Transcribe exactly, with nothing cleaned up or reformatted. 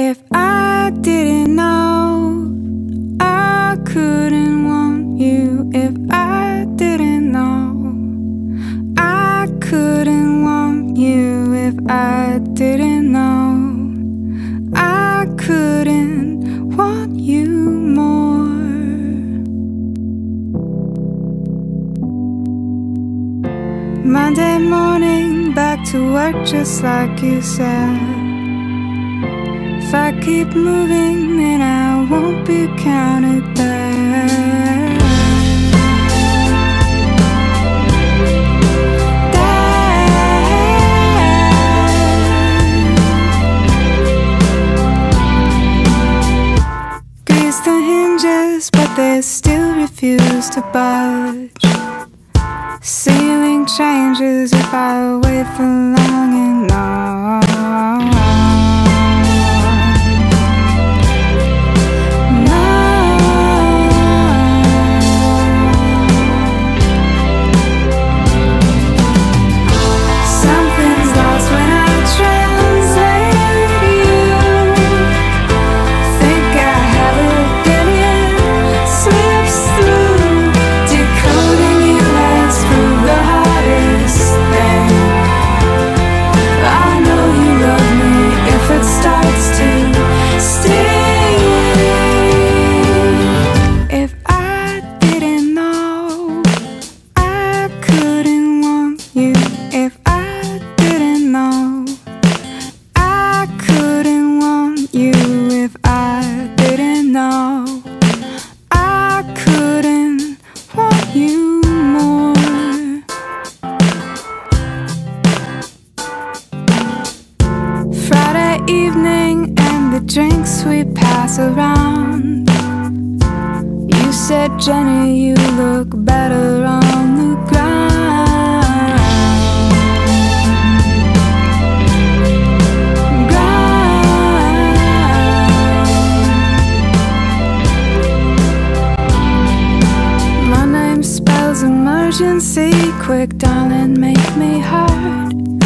If I didn't know, I couldn't want you. If I didn't know, I couldn't want you. If I didn't know, I couldn't want you more. Monday morning, back to work just like you said. If I keep moving, then I won't be counted there. There. Grease the hinges, but they still refuse to budge. Ceiling changes if I wait for long enough. Evening and the drinks we pass around. You said, Jenny, you look better on the ground. ground. My name spells emergency. Quick, darling, make me hurt.